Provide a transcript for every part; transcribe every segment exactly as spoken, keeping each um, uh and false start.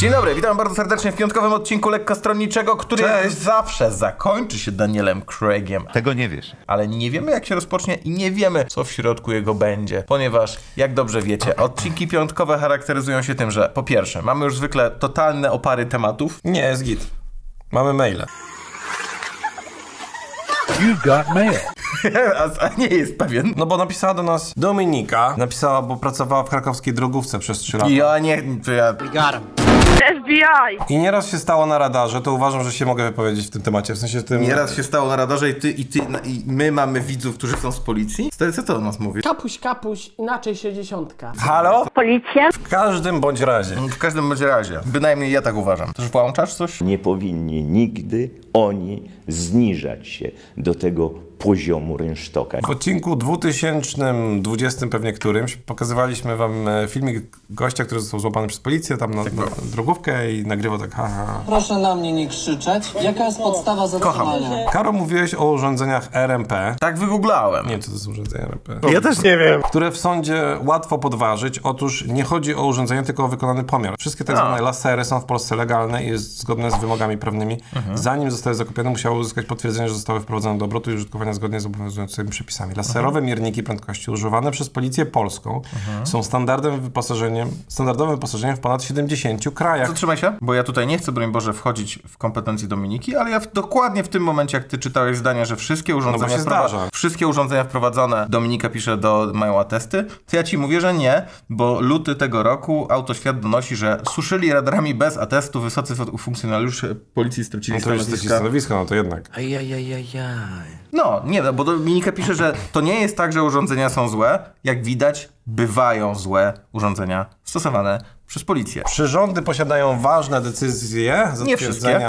Dzień dobry, witam bardzo serdecznie w piątkowym odcinku Lekkostronniczego, który Cześć. zawsze zakończy się Danielem Craigiem. Tego nie wiesz. Ale nie wiemy, jak się rozpocznie i nie wiemy, co w środku jego będzie, ponieważ, jak dobrze wiecie, odcinki piątkowe charakteryzują się tym, że po pierwsze, mamy już zwykle totalne opary tematów. Nie, jest git. Mamy maile. You've got mail. A nie jest pewien. No bo napisała do nas Dominika. Napisała, bo pracowała w krakowskiej drogówce przez trzy lata. Ja nie... To ja... F B I. I nieraz się stało na radarze, to uważam, że się mogę wypowiedzieć w tym temacie, w sensie tym... Nieraz się stało na radarze i ty, i ty, i my mamy widzów, którzy są z policji? Stary, co to o nas mówi? Kapuś, kapuś, inaczej sześćdziesiątka. Halo? Policja? W każdym bądź razie. W każdym bądź razie. Bynajmniej ja tak uważam. Też włączasz coś? Nie powinni nigdy oni zniżać się do tego poziomu rynsztoka. W odcinku dwa tysiące dwudziestym pewnie którymś pokazywaliśmy wam filmik gościa, który został złapany przez policję, tam na, na drogówkę i nagrywał tak ha, ha. Proszę na mnie nie krzyczeć. Jaka jest podstawa zatrzymania? Karo, mówiłeś o urządzeniach R M P. Tak wygooglałem. Nie wiem, co to jest urządzenie R M P. Ja też nie wiem. Które w sądzie łatwo podważyć. Otóż nie chodzi o urządzenie, tylko o wykonany pomiar. Wszystkie tak zwane lasery są w Polsce legalne i jest zgodne z wymogami prawnymi. Mhm. Zanim zostały zakupione, musiały uzyskać potwierdzenie, że zostały wprowadzone do obrotu i użytkowania zgodnie z obowiązującymi przepisami. Laserowe mhm. mierniki prędkości używane przez Policję Polską mhm. są standardem wyposażeniem, standardowym wyposażeniem w ponad siedemdziesięciu krajach. Zatrzymaj się, bo ja tutaj nie chcę, broń Boże, wchodzić w kompetencje Dominiki, ale ja w, dokładnie w tym momencie, jak ty czytałeś zdania, że wszystkie urządzenia, no wprowadza, wszystkie urządzenia wprowadzone, Dominika pisze, do, mają atesty, to ja ci mówię, że nie, bo luty tego roku Autoświat donosi, że suszyli radarami bez atestu, wysocy funkcjonariusze Policji stracili no stanowiska. stanowisko. No to jednak. Ajajajajaj. No, nie, bo Dominika pisze, że to nie jest tak, że urządzenia są złe. Jak widać, bywają złe urządzenia stosowane przez policję. Przyrządy posiadają ważne decyzje. Nie wszystkie.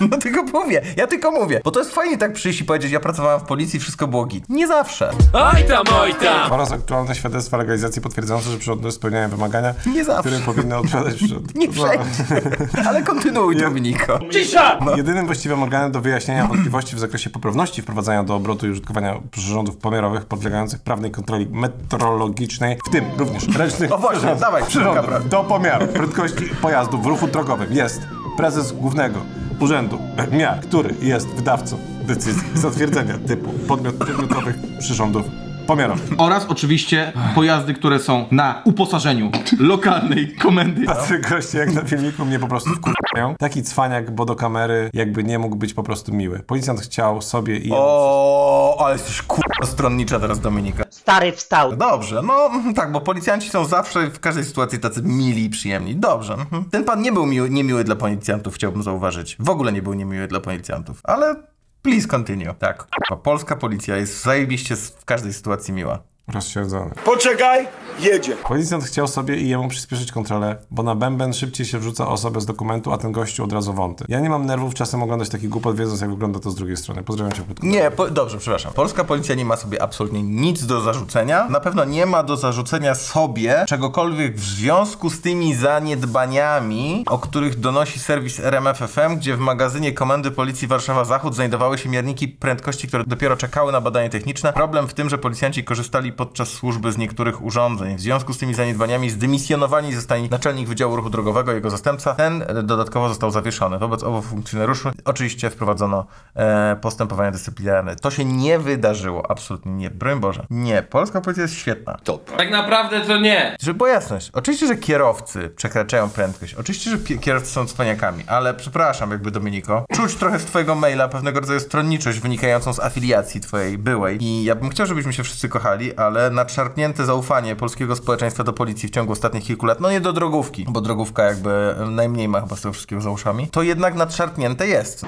No tylko mówię, ja tylko mówię. Bo to jest fajnie tak przyjść i powiedzieć, ja pracowałem w policji, wszystko było git. Nie zawsze. Oj tam, oj tam. Oraz aktualne świadectwa legalizacji potwierdzające, że przyrządy spełniają wymagania, nie zawsze, którym powinny odpowiadać przyrządy. Nie wszędzie. Ale kontynuuj, Dominiko. Cisza! No. Jedynym właściwym organem do wyjaśnienia wątpliwości w zakresie poprawności wprowadzania do obrotu i użytkowania przyrządów pomiarowych podlegających prawnej kontroli metrologicznej, w tym również ręcznych. O właśnie, dawaj, przyrządów do pomiaru prędkości pojazdów w ruchu drogowym jest prezes Głównego Urzędu Miar, który jest wydawcą decyzji zatwierdzenia typu podmiot przedmiotowych przyrządów pomiarowych. Oraz oczywiście pojazdy, które są na uposażeniu lokalnej komendy. Tacy goście jak na filmiku mnie po prostu wkurzają. Taki cwaniak, bo do kamery jakby nie mógł być po prostu miły. Policjant chciał sobie i... O, ale jesteś kurwa stronnicza teraz, Dominika. Stary wstał. Dobrze, no tak, bo policjanci są zawsze w każdej sytuacji tacy mili i przyjemni. Dobrze. Mhm. Ten pan nie był miły, niemiły dla policjantów, chciałbym zauważyć. W ogóle nie był niemiły dla policjantów, ale... Please continue. Tak, polska policja jest zajebiście w każdej sytuacji miła. Rozsiądzony. Poczekaj, jedzie. Policjant chciał sobie i jemu przyspieszyć kontrolę, bo na bęben szybciej się wrzuca osobę z dokumentu, a ten gościu od razu wąty. Ja nie mam nerwów czasem oglądać taki głupot, wiedząc jak wygląda to z drugiej strony. Pozdrawiam cię. Nie, po, dobrze, przepraszam. Polska policja nie ma sobie absolutnie nic do zarzucenia. Na pewno nie ma do zarzucenia sobie czegokolwiek w związku z tymi zaniedbaniami, o których donosi serwis R M F F M, gdzie w magazynie Komendy Policji Warszawa Zachód znajdowały się mierniki prędkości, które dopiero czekały na badanie techniczne. Problem w tym, że policjanci korzystali podczas służby z niektórych urządzeń. W związku z tymi zaniedbaniami zdymisjonowani zostali naczelnik Wydziału Ruchu Drogowego i jego zastępca. Ten dodatkowo został zawieszony. Wobec obu funkcjonariuszy oczywiście wprowadzono e, postępowanie dyscyplinarne. To się nie wydarzyło. Absolutnie nie. Broń Boże. Nie. Polska policja jest świetna. Top. Tak naprawdę to nie. Żeby była jasność. Oczywiście, że kierowcy przekraczają prędkość. Oczywiście, że kierowcy są cwaniakami. Ale przepraszam, jakby Dominiko. Czuć trochę z twojego maila pewnego rodzaju stronniczość wynikającą z afiliacji twojej byłej. I ja bym chciał, żebyśmy się wszyscy kochali, ale nadszarpnięte zaufanie polskiego społeczeństwa do policji w ciągu ostatnich kilku lat, no nie do drogówki, bo drogówka jakby najmniej ma chyba z tego wszystkiego za uszami, to jednak nadszarpnięte jest.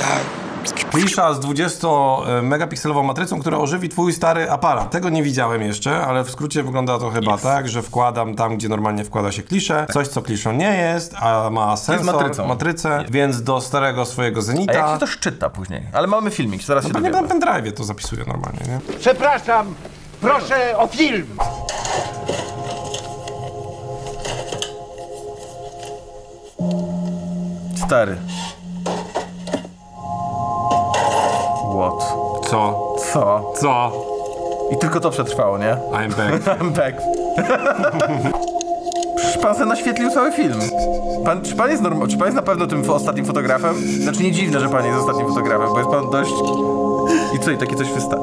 Tak. Klisza z dwudziestoma megapikselową matrycą, która ożywi twój stary aparat. Tego nie widziałem jeszcze, ale w skrócie wygląda to chyba yes. tak, że wkładam tam, gdzie normalnie wkłada się kliszę, coś co kliszą nie jest, a ma sensor, matrycę, yes. więc do starego swojego Zenita. A jak się to szczyta później? Ale mamy filmik, zaraz no się dowiemy. No pewnie na pendrive'ie to zapisuję normalnie, nie? Przepraszam, proszę o film! Stary. What? Co? Co? Co? I tylko to przetrwało, nie? I'm back. I'm back. pan se naświetlił cały film. Pan, czy, pan jest norm, czy pan jest na pewno tym ostatnim fotografem? Znaczy nie dziwne, że pan jest ostatnim fotografem, bo jest pan dość... I co, i takie coś wystawi?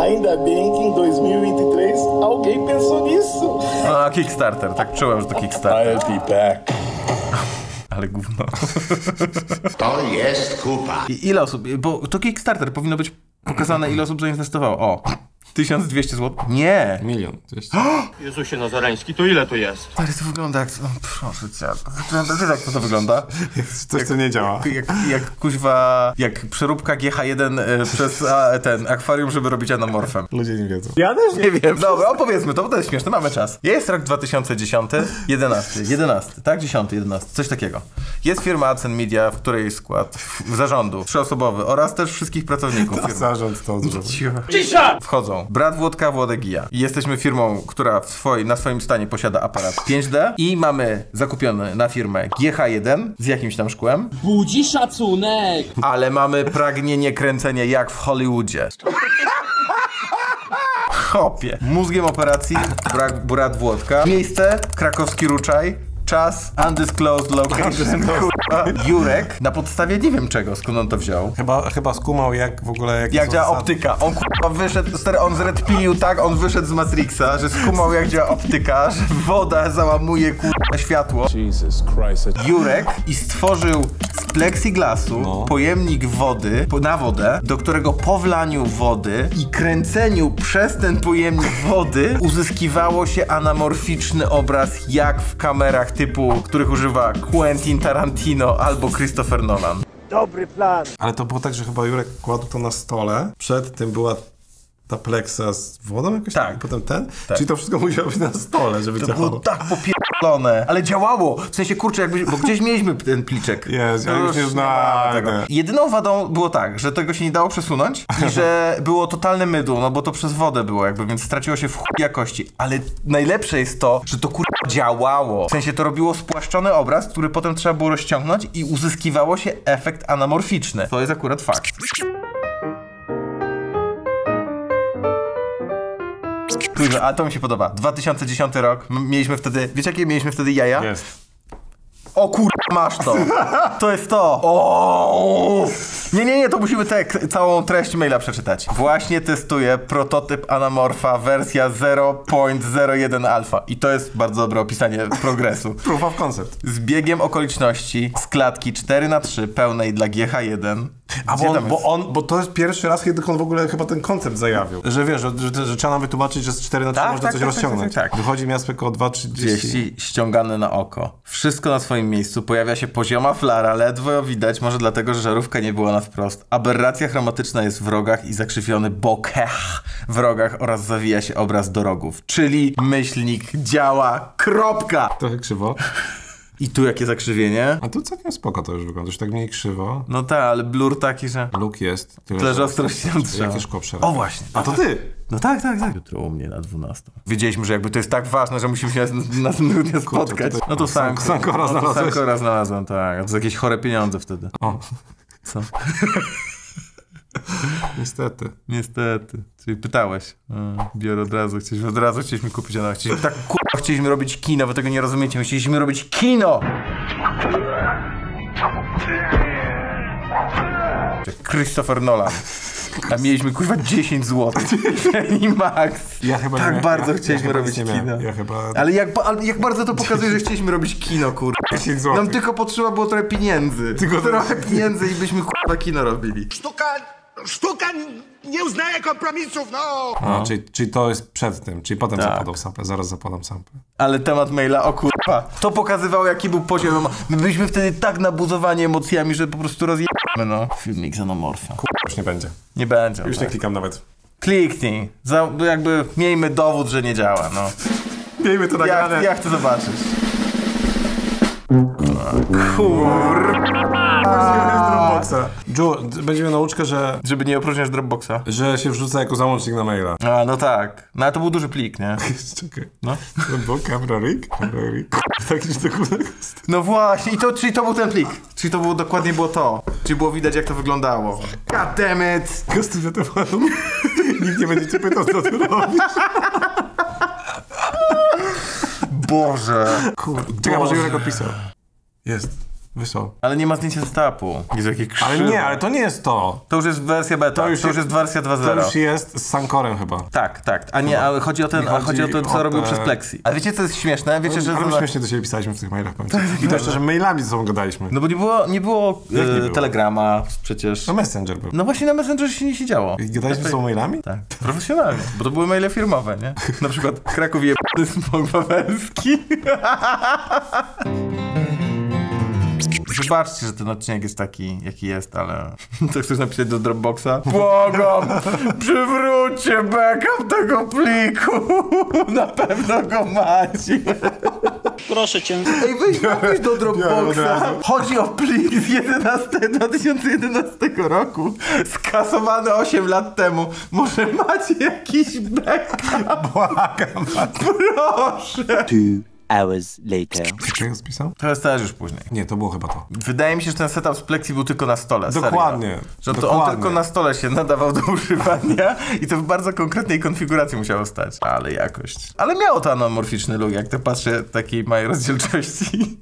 Ainda bem que em dwa tysiące dwudziestym trzecim alguém pensou nisso. A, Kickstarter, tak czułem, że to Kickstarter. I'll be back. Ale gówno. To jest kupa. I ile osób, bo to Kickstarter powinno być pokazane, ile osób zainwestowało. O, tysiąc dwieście złotych? Nie! Milion. Jezusie Nazareński, to ile to jest? Ale to wygląda jak... No, proszę cię, wygląda, wiesz jak to, to wygląda? Coś, jak, co nie działa. Jak, jak, jak kuźwa... Jak przeróbka G H jeden e, przez a, ten akwarium, żeby robić anamorfem. Ludzie nie wiedzą. Ja też nie, nie wiem. Dobra, opowiedzmy to, bo to jest śmieszne, mamy czas. Jest rok dwa tysiące dziesiąty, jedenasty, jedenasty, tak? dziesiąty, jedenasty, coś takiego. Jest firma Acen Media, w której skład w zarządu trzyosobowy oraz też wszystkich pracowników firmy. Zarząd to zrobił. Cisza! Wchodzą brat Włodka, Włodek i ja. Jesteśmy firmą, która w swoj, na swoim stanie posiada aparat pięć D i mamy zakupiony na firmę G H jeden z jakimś tam szkłem. Budzi szacunek! Ale mamy pragnienie kręcenia jak w Hollywoodzie. Chopie. Mózgiem operacji brat, brat Włodka. Miejsce krakowski Ruczaj. Czas, undisclosed location, Jurek, na podstawie nie wiem czego, skąd on to wziął. Chyba, chyba skumał jak w ogóle... Jak, jak działa zasady. Optyka, on k***a wyszedł, stary, on zredpilił tak, on wyszedł z Matrixa, że skumał jak działa optyka, że woda załamuje k***a światło. Jesus Christ. Jurek i stworzył z plexiglasu no. pojemnik wody na wodę, do którego po wlaniu wody i kręceniu przez ten pojemnik wody uzyskiwało się anamorficzny obraz jak w kamerach typu, których używa Quentin Tarantino albo Christopher Nolan. Dobry plan! Ale to było tak, że chyba Jurek kładł to na stole, przed tym była ta pleksa z wodą jakoś? Tak. I potem ten? Tak. Czyli to wszystko musiało być na stole, żeby to działało. To było tak popierdolone, ale działało! W sensie, kurczę, jakby, bo gdzieś mieliśmy ten pliczek. Jest, ja już nie znajdę. Jedyną wadą było tak, że tego się nie dało przesunąć i że było totalne mydło, no bo to przez wodę było jakby, więc straciło się w chuj jakości. Ale najlepsze jest to, że to kurczę działało. W sensie to robiło spłaszczony obraz, który potem trzeba było rozciągnąć i uzyskiwało się efekt anamorficzny. To jest akurat fakt. Kurwa, a to mi się podoba. dwa tysiące dziesiąty rok, mieliśmy wtedy, wiecie jakie mieliśmy wtedy jaja? Jest. O kurwa, masz to. To jest to. O! Nie, nie, nie, to musimy te, całą treść maila przeczytać. Właśnie testuję prototyp anamorfa wersja zero zero jeden alfa. I to jest bardzo dobre opisanie progresu. Proof of concept. Z biegiem okoliczności z klatki cztery na trzy pełnej dla G H jeden. A bo on, bo on, bo to jest pierwszy raz, kiedy on w ogóle chyba ten koncept zajawił. Że wiesz, że, że, że trzeba nam wytłumaczyć, że z cztery na trzy tak, można tak, coś tak, rozciągnąć. Tak, tak, tak. Wychodzi miasto koło dwa trzydzieści. Ściągane na oko. Wszystko na swoim miejscu. Pojawia się pozioma flara, ledwo widać, może dlatego, że żarówka nie była na wprost. Aberracja chromatyczna jest w rogach i zakrzywiony bokeh w rogach oraz zawija się obraz do rogów. Czyli myślnik działa. Kropka! Trochę krzywo. I tu jakie zakrzywienie? A tu całkiem spoko to już wygląda, już tak mniej krzywo. No tak, ale blur taki, że... Luk jest. Tyle, że ostrości nam trzeba. O właśnie. A to ty! No tak, tak, tak. Jutro u mnie na dwunastą. Wiedzieliśmy, że jakby to jest tak ważne, że musimy się następnego dnia spotkać. No to Sankor. Sankora znalazłem. Sankora znalazłem, tak. To są jakieś chore pieniądze wtedy. O. Co? Niestety. Niestety. Czyli pytałeś. A, biorę od razu, chcieliśmy, od razu chcieliśmy kupić, ale chcieliśmy, tak kurwa chcieliśmy robić kino, wy tego nie rozumiecie, my chcieliśmy robić KINO! Christopher Nolan. A mieliśmy kurwa dziesięć złotych. I Max. Ja chyba tak nie bardzo ja, chcieliśmy ja robić nie kino. Ja chyba... ale, jak, ale jak bardzo to pokazuje, że chcieliśmy robić kino, kurwa. dziesięć złotych. Nam tylko potrzeba było trochę pieniędzy. Tylko trochę pieniędzy i byśmy kurwa kino robili. Sztuka... Sztuka nie uznaje kompromisów, no! no, no. Czyli, czyli to jest przed tym, czyli potem tak. zapadał sample, zaraz zapadam sample. Ale temat maila, o kurwa, to pokazywało jaki był poziom. My byliśmy wtedy tak nabuzowani emocjami, że po prostu rozjebamy, no. Filmik z anamorfem. Kurwa, już nie będzie. Nie będzie. Już tak. nie klikam nawet. Kliknij. Za, jakby miejmy dowód, że nie działa, no. Miejmy to nagrane. Ja, ja chcę zobaczyć. Kurwa. Dropboxa. Będzie miał nauczkę, że... Żeby nie opróżniać Dropboxa. Że się wrzuca jako załącznik na maila. A, no tak. No ale to był duży plik, nie? Czekaj. No. Dropbox, kamera, rig, kamera, rig. Taki dokument. No właśnie. I to, czyli to był ten plik. Czyli to było, dokładnie było to. Czyli było widać, jak to wyglądało. God damn it! Nikt nie będzie cię pytał, co ty robisz. Boże! Kur... Czekaj, może Jurek opisał. Jest. Wysłał. Ale nie ma zdjęcia zestapu. Jest jakieś krzywo. Ale nie, ale to nie jest to. To już jest wersja beta. To już, to już jest, jest wersja dwa zero. To już jest z Sankorem chyba. Tak, tak. A nie, ale chodzi o ten, chodzi chodzi o to, co robił te... przez Plexi. A wiecie, co jest śmieszne? Wiecie, że... Ale śmiesznie do siebie pisaliśmy w tych mailach. I to jeszcze, że mailami ze sobą gadaliśmy. No bo nie było, nie było, nie e, było. Telegrama przecież. No Messenger był. No właśnie na Messenger się nie siedziało. I gadaliśmy ze sobą mailami? Tak. Profesjonalnie. Bo to były maile firmowe, nie? Na przykład Kraków je... Pawelski. Zobaczcie, że ten odcinek jest taki, jaki jest, ale... Co chcesz napisać do Dropboxa? Błagam! Przywróćcie backup tego pliku! Na pewno go macie! Proszę cię. Ej, weź napisz do Dropboxa. Chodzi o plik z dwa tysiące jedenastego roku. Skasowany osiem lat temu. Może macie jakiś backup? Błagam! Proszę! Ty. Hours later. Kto ją spisał? To jest też już później. Nie, to było chyba to. Wydaje mi się, że ten setup z Plexi był tylko na stole. Dokładnie. Serio. Że to dokładnie. On tylko na stole się nadawał do używania i to w bardzo konkretnej konfiguracji musiało stać. Ale jakość. Ale miało to anamorficzny look, jak to patrzę, takiej małej rozdzielczości.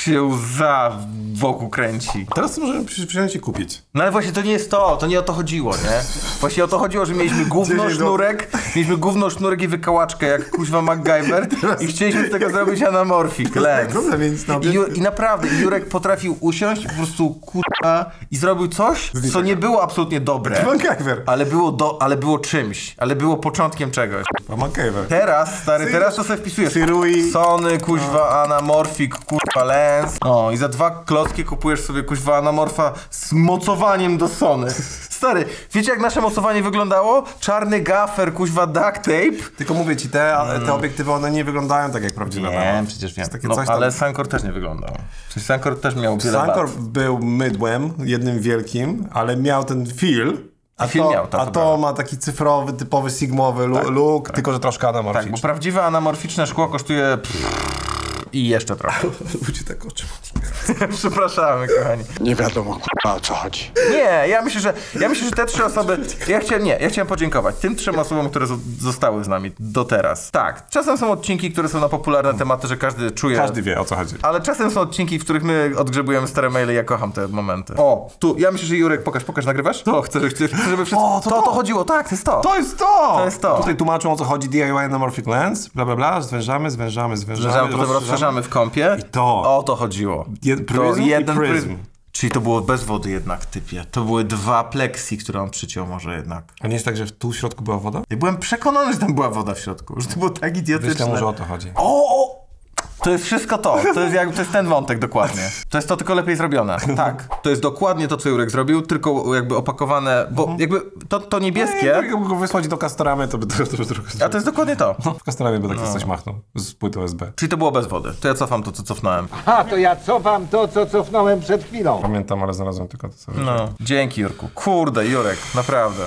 Się łza wokół kręci. Teraz to możemy przy, przyjąć i kupić. No ale właśnie to nie jest to, to nie o to chodziło, nie? Właśnie o to chodziło, że mieliśmy gówno sznurek, mieliśmy gówno sznurek i wykałaczkę jak kuźwa MacGyver i chcieliśmy z tego zrobić anamorfik, lens. I, I naprawdę, Jurek potrafił usiąść po prostu kurwa i zrobił coś, co nie było absolutnie dobre. MacGyver. Ale było, do, ale było czymś, ale było początkiem czegoś. A MacGyver. Teraz, stary, teraz to sobie wpisujesz. Sony, kuźwa, anamorfik, kurwa, lens. O, i za dwa klocki kupujesz sobie kuźwa anamorfa z mocowaniem do Sony. Stary, wiecie jak nasze mocowanie wyglądało? Czarny gafer, kuźwa duct tape. Tylko mówię ci, te, mm. te obiektywy one nie wyglądają tak jak prawdziwe. Nie, przecież wiem. No, tam... Ale Sankor też nie wyglądał. Przecież Sankor też miał wiele Sankor lat. Był mydłem, jednym wielkim, ale miał ten fil. A, a, to, miał, ta, a to, to ma taki cyfrowy, typowy sigmowy look, tak, tylko że troszkę anamorficzny. Tak, bo prawdziwe anamorficzne szkło kosztuje... I jeszcze trochę. Ludzie tak oczy. Przepraszamy, kochani. Nie wiadomo, k***a, o co chodzi. Nie, ja myślę, że, ja myślę, że te trzy osoby... Ja chciałem, nie, ja chciałem podziękować tym trzem osobom, które zostały z nami do teraz. Tak, czasem są odcinki, które są na popularne tematy, że każdy czuje... Każdy wie, o co chodzi. Ale czasem są odcinki, w których my odgrzebujemy stare maile. Ja kocham te momenty. O, tu, ja myślę, że Jurek, pokaż, pokaż, nagrywasz? To, chcę, żeby wszyscy... O, to, to, to, to chodziło, tak, to jest to. To jest to! To jest to. Tutaj tłumaczą, o co chodzi D I Y anamorphic lens, bla, bla, bla, zwężamy, zwężamy, zwężamy. Zwężamy, w kąpie. I to. O to chodziło. Jed to jeden i pryzm. Czyli to było bez wody jednak, typie. To były dwa pleksji, które on przyciął może jednak. A nie jest tak, że tu w środku była woda? Ja byłem przekonany, że tam była woda w środku. Że to było tak idiotyczne. Myślę, może o to chodzi. O, o! To jest wszystko to. To jest, jakby, to jest ten wątek dokładnie. To jest to, tylko lepiej zrobione. Tak. To jest dokładnie to, co Jurek zrobił, tylko jakby opakowane, bo mhm. jakby to, to niebieskie... Nie, jakby go wysłać do Castoramy, to by to, to by trochę... A to jest dokładnie to. No, w Castoramie by tak no. coś machnął z płyty U S B. Czyli to było bez wody. To ja cofam to, co cofnąłem. A, to ja cofam to, co cofnąłem przed chwilą. Pamiętam, ale znalazłem tylko to, co... No. Dzięki, Jurku. Kurde, Jurek. Naprawdę.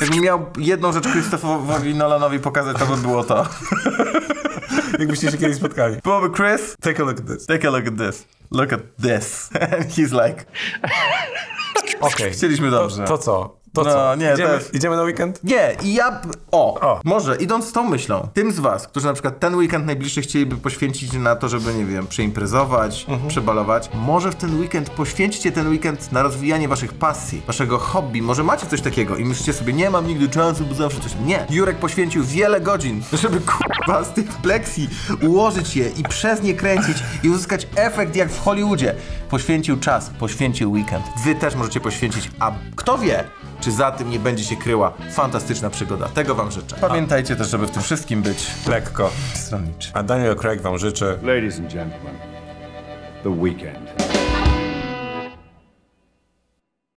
Jakbym miał jedną rzecz Christopherowi Nolanowi pokazać, to by było to. Jakbyście się kiedyś spotkali. Byłoby Chris, take a look at this. Take a look at this. Look at this. And he's like... Okej. Okay. Chcieliśmy dobrze. To, to co? To no, co? Nie, idziemy, też... idziemy na weekend? Nie, i ja... O, o! Może, idąc z tą myślą, tym z was, którzy na przykład ten weekend najbliższy chcieliby poświęcić na to, żeby, nie wiem, przeimprezować, mhm. przebalować, może w ten weekend poświęćcie ten weekend na rozwijanie waszych pasji, waszego hobby, może macie coś takiego i myślicie sobie, nie mam nigdy czasu, bo zawsze coś... Nie! Jurek poświęcił wiele godzin, żeby k***a z tych pleksji ułożyć je i przez nie kręcić i uzyskać efekt jak w Hollywoodzie. Poświęcił czas, poświęcił weekend. Wy też możecie poświęcić, a kto wie, czy za tym nie będzie się kryła fantastyczna przygoda. Tego wam życzę. Pamiętajcie też, żeby w tym wszystkim być lekkostronniczy. A Daniel Craig wam życzy. Ladies and gentlemen, the weekend.